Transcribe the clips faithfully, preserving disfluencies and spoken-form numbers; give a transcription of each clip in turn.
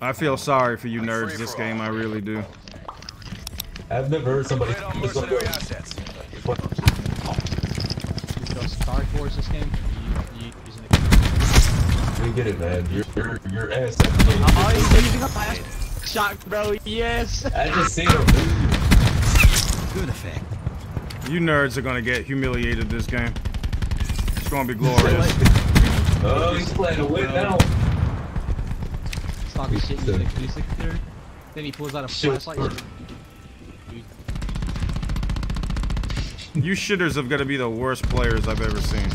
I feel sorry for you nerds this game, I really do. I've never heard somebody just go. Sorry for this game. We get it, man. Your your ass. I'm always shocked, bro. Yes. I just see him. Good effect. You nerds are gonna get humiliated this game. It's gonna be glorious. Oh, he's playing to win now. He's talking shit to the acoustic there. Then he pulls out a flashlight. You shitters are gonna be the worst players I've ever seen.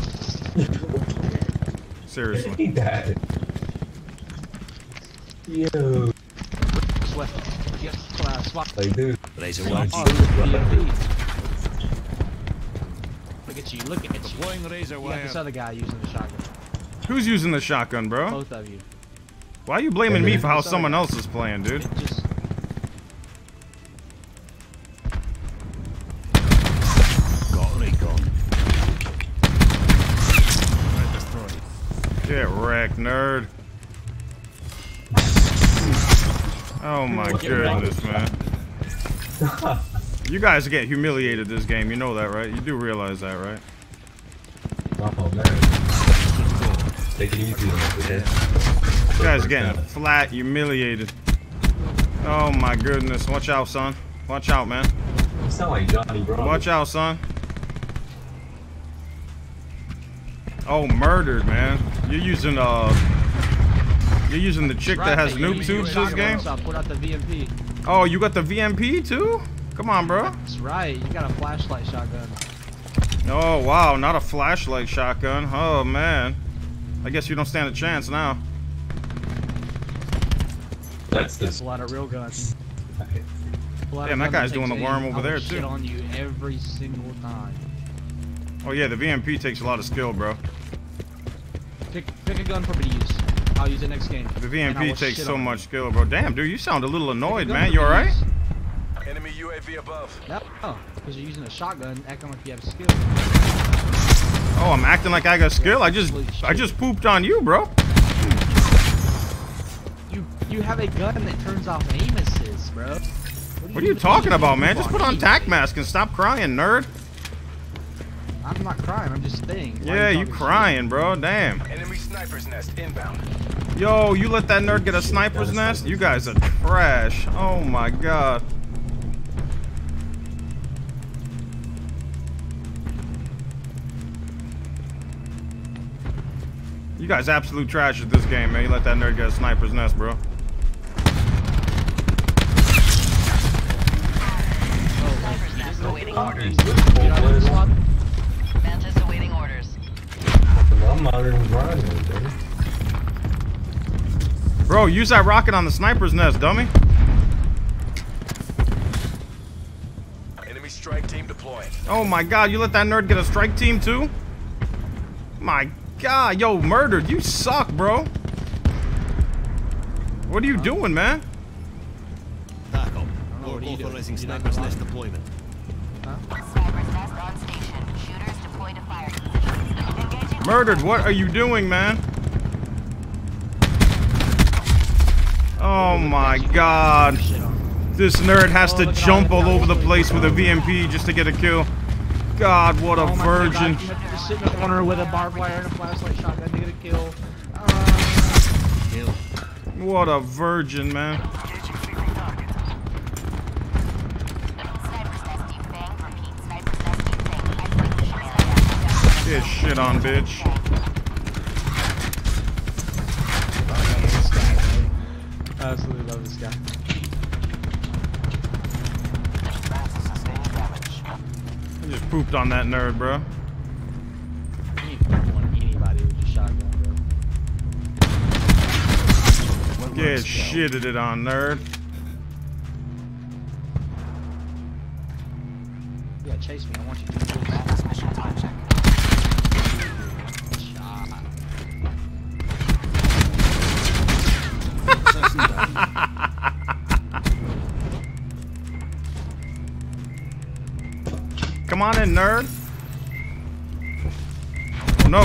Seriously. He died. Yo. Like, dude. Laser one. Look at you, look at you. Razor wire. This other guy using the shotgun. Who's using the shotgun, bro? Both of you. Why are you blaming me for how someone else is playing, dude? Get wrecked, nerd. Oh my goodness, man. You guys get humiliated this game, you know that, right? You do realize that, right? Oh, man. Take it easy, man. You guys getting flat humiliated. Oh my goodness. Watch out, son. Watch out, man. You sound like Johnny, bro. Watch out, son. Oh, murdered, man. You're using uh You're using the chick that has noob tubes this game? Oh, you got the V M P too? Come on, bro. That's right. You got a flashlight shotgun. Oh, wow. Not a flashlight shotgun. Oh, man. I guess you don't stand a chance now. That's, That's a lot of real guns. Damn, that guy's doing the worm over there, too. On you every single time. Oh, yeah. The V M P takes a lot of skill, bro. Pick, pick a gun for me to use. I'll use it next game. The V M P takes so much skill, bro. Damn, dude. You sound a little annoyed, man. You alright? Enemy U A V above. No, because you're using a shotgun, acting like you have skill. Oh, I'm acting like I got skill. I just, I just pooped on you, bro. You, you have a gun that turns off aim assist, bro. What are you, what are you talking about, man? Just put on tac mask and stop crying, nerd. I'm not crying. I'm just staying. Yeah, you crying, bro? Damn. Enemy sniper's nest inbound. Yo, you let that nerd get a sniper's nest? You guys are trash. Oh my god. You guys absolute trash at this game, man. You let that nerd get a sniper's nest, bro. Sniper's nest awaiting orders. Mantis awaiting orders. I'm modern grinding, bro, use that rocket on the sniper's nest, dummy. Enemy strike team deployed. Oh my god, you let that nerd get a strike team too? My god. God, yo, murdered. You suck, bro. What are you doing, man? Tackle. Authorizing sniper's nest deployment. Sniper's nest on station. Shooters deploy to fire. Murdered. What are you doing, man? Oh my god. This nerd has to jump all over the place with a V M P just to get a kill. God, what a oh virgin. God, you're just sitting in the corner with a barbed wire and a flashlight shotgun to get a kill. Uh, kill. What a virgin, man. Get shit on, bitch. I absolutely love this guy. Just pooped on that nerd, bro. You ain't pooping on anybody with your shotgun, bro. What Get shitted it on, nerd. Yeah, chase me. I want you to do this mission time check. Come on in, nerd. Oh no. Oh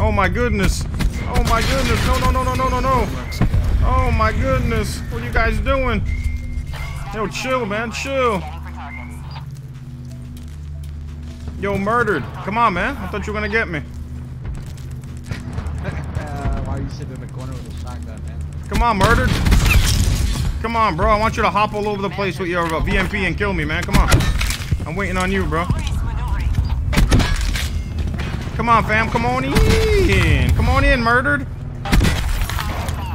Oh my goodness. Oh my goodness. No, no, no, no, no, no, no. Oh my goodness. What are you guys doing? Yo, chill, man. Chill. Yo, murdered. Come on, man. I thought you were going to get me. uh, why are you sitting in the corner with a shotgun, man? Come on, murdered. Come on, bro. I want you to hop all over the place with your uh, V M P and kill me, man. Come on. I'm waiting on you, bro. Come on, fam. Come on in. Come on in, murdered.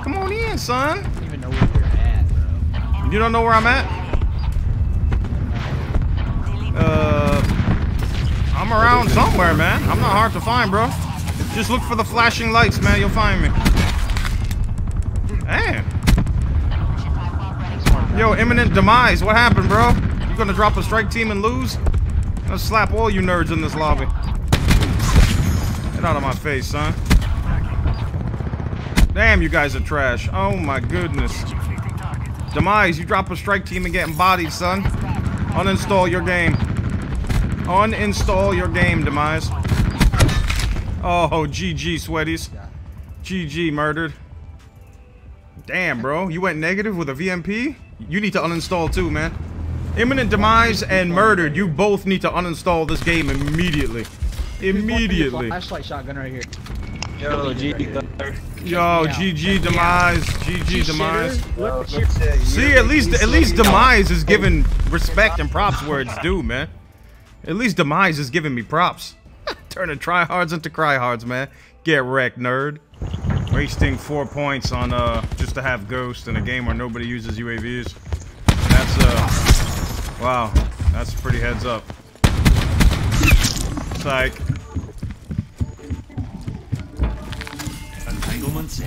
Come on in, son. I don't even know where you're at, bro. You don't know where I'm at? Uh... I'm around somewhere, man. I'm not hard to find, bro. Just look for the flashing lights, man. You'll find me. Damn. Yo, Imminent Demise. What happened, bro? You gonna drop a strike team and lose? I'm gonna slap all you nerds in this lobby. Get out of my face, son. Damn, you guys are trash. Oh, my goodness. Demise, you drop a strike team and getting bodied, son. Uninstall your game. Uninstall your game, Demise. Oh, G G, sweaties. G G, murdered. Damn, bro. You went negative with a V M P? You need to uninstall too, man. Imminent Demise and Murdered, you both need to uninstall this game immediately. Immediately. Flashlight shotgun right here. Yo, G G. Yo, G G, Demise. G G, Demise. See, at least, at least Demise is giving respect and props where it's due, man. At least Demise is giving me props. Turning tryhards into cryhards, man. Get wrecked, nerd. Wasting four points on uh just to have ghosts in a game where nobody uses U A Vs. That's uh wow. That's a pretty heads up. Psych. Entanglements.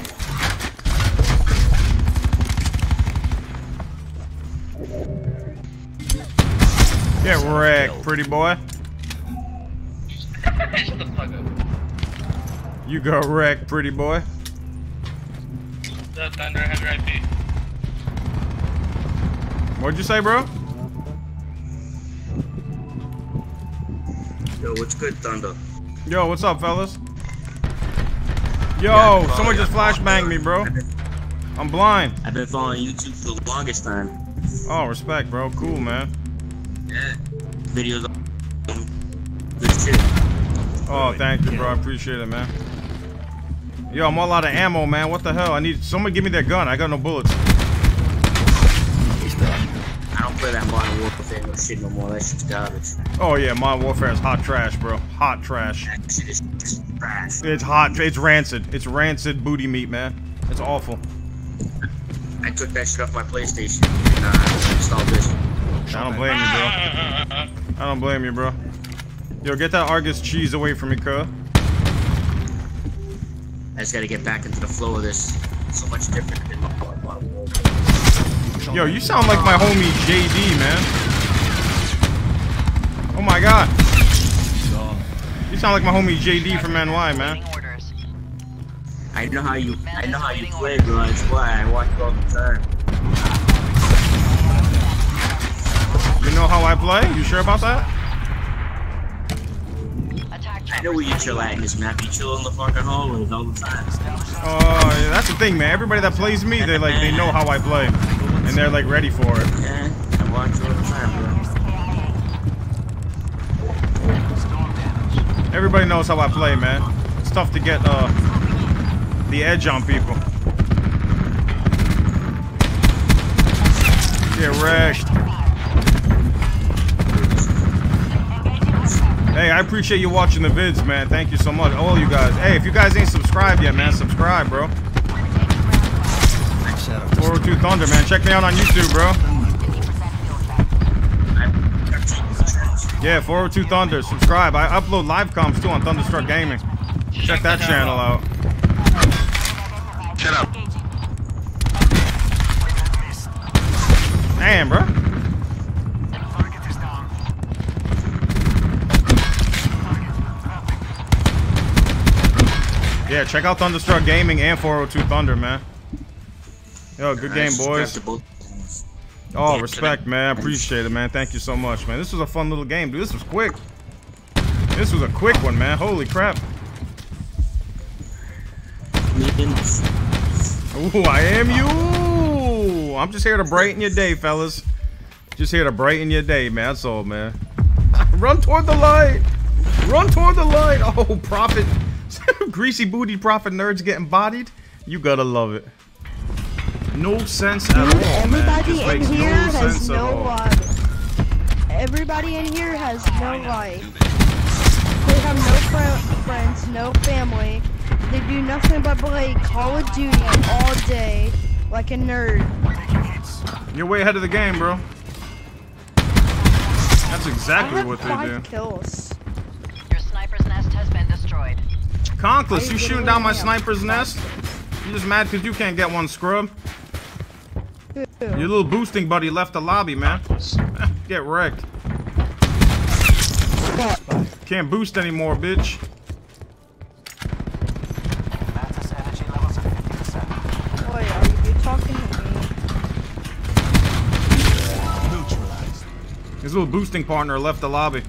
Get wrecked, pretty boy. You go wrecked, pretty boy. The Thunder had right there. What'd you say, bro? Yo, what's good, Thunder? Yo, what's up, fellas? Yo, yeah, someone just flashbanged me, bro. I'm blind. I've been following YouTube for the longest time. Oh, respect, bro. Cool, man. Yeah. Videos on good shit. Oh, thank you, bro. I appreciate it, man. Yo, I'm all out of ammo, man. What the hell? I need someone give me their gun. I got no bullets. I don't play that Modern Warfare no shit no more. That shit's garbage. Oh yeah, Modern Warfare is hot trash, bro. Hot trash. That shit is trash. It's hot. It's rancid. It's rancid booty meat, man. It's awful. I took that shit off my PlayStation and uh, installed this. I don't blame you, bro. I don't blame you, bro. Yo, get that Argus cheese away from me, cuz. I just gotta get back into the flow of this. It's so much different than my... Yo, you sound like my homie J D, man. Oh my god. You sound like my homie J D from N Y, man. I know how you I know how you play, bro. That's why I watch you all the time. You know how I play? You sure about that? I know where you chill at in this map. You chill in the fucking hallways all the time. Oh, uh, yeah, that's the thing, man. Everybody that plays me, they like they know how I play, and they're like ready for it. Yeah, I watch all the time, bro. Everybody knows how I play, man. It's tough to get uh the edge on people. Get wrecked. Hey, I appreciate you watching the vids, man. Thank you so much, all you guys. Hey, if you guys ain't subscribed yet, man, subscribe, bro. four oh two Thunder, man. Check me out on YouTube, bro. Yeah, four oh two Thunder. Subscribe. I upload live comms, too, on Thunderstruck Gaming. Check that channel out. Shut up. Damn, bro. Yeah, check out Thunderstruck Gaming and four oh two Thunder, man. Yo, good game, boys. Oh, respect, man. I appreciate it, man. Thank you so much, man. This was a fun little game, dude. This was quick. This was a quick one, man. Holy crap. didn't. Ooh, I am you. I'm just here to brighten your day, fellas. Just here to brighten your day, man. That's all, man. Run toward the light. Run toward the light. Oh, Prophet. Greasy booty Prophet nerds getting bodied. You gotta love it. No sense at all, Everybody man. Everybody in here no has no life. Everybody in here has no life. They have no friends, no family. They do nothing but play Call of Duty all day like a nerd. You're way ahead of the game, bro. That's exactly what they do. I have five kills. Your sniper's nest has been destroyed. Conkless, you shooting down my sniper's nest? You just mad because you can't get one, scrub. Ew. Your little boosting buddy left the lobby, man. Get wrecked. Can't boost anymore, bitch. Mantis energy levels are fifty percent. Boy, are you talking to me? Neutralized. His little boosting partner left the lobby.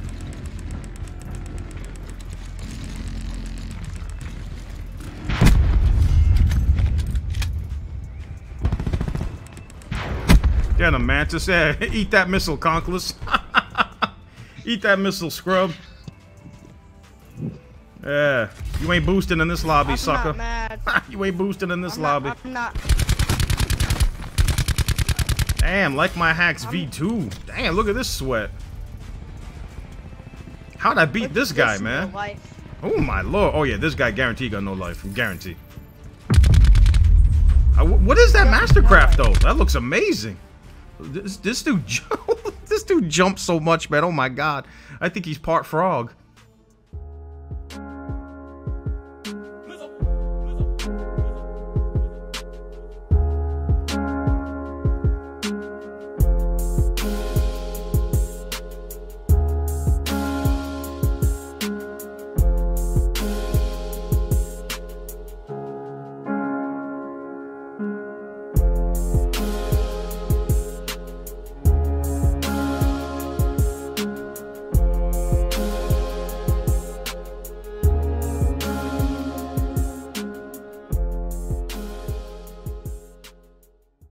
Get him, Mantis. Yeah, eat that missile, Conkless. Eat that missile, scrub. Yeah, you ain't boosting in this lobby, I'm sucker. Not mad. You ain't boosting in this I'm lobby. Not, I'm not. Damn, like my hacks I'm... V two. Damn, look at this sweat. How'd I beat look this guy, this man? Oh my lord. Oh yeah, this guy guaranteed got no life. Guaranteed. I, what is that Mastercraft though? That looks amazing. This this dude, this dude jumps so much, man. Oh my god, I think he's part frog.